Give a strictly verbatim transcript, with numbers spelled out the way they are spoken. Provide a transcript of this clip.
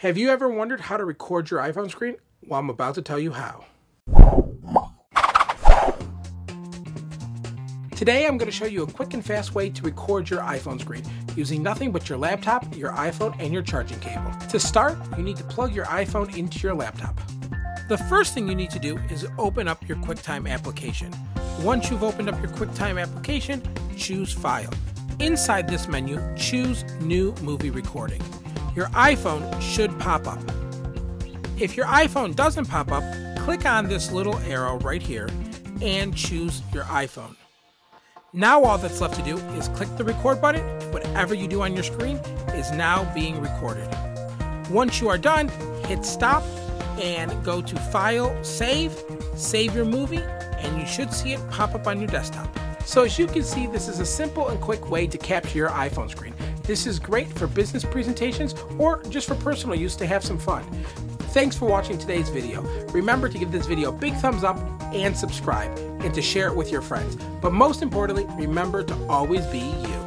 Have you ever wondered how to record your iPhone screen? Well, I'm about to tell you how. Today, I'm going to show you a quick and fast way to record your iPhone screen using nothing but your laptop, your iPhone, and your charging cable. To start, you need to plug your iPhone into your laptop. The first thing you need to do is open up your QuickTime application. Once you've opened up your QuickTime application, choose File. Inside this menu, choose New Movie Recording. Your iPhone should pop up. If your iPhone doesn't pop up, click on this little arrow right here and choose your iPhone. Now all that's left to do is click the record button. Whatever you do on your screen is now being recorded. Once you are done, hit stop and go to File, Save, save your movie, and you should see it pop up on your desktop. So as you can see, this is a simple and quick way to capture your iPhone screen. This is great for business presentations or just for personal use to have some fun. Thanks for watching today's video. Remember to give this video a big thumbs up and subscribe and to share it with your friends. But most importantly, remember to always be you.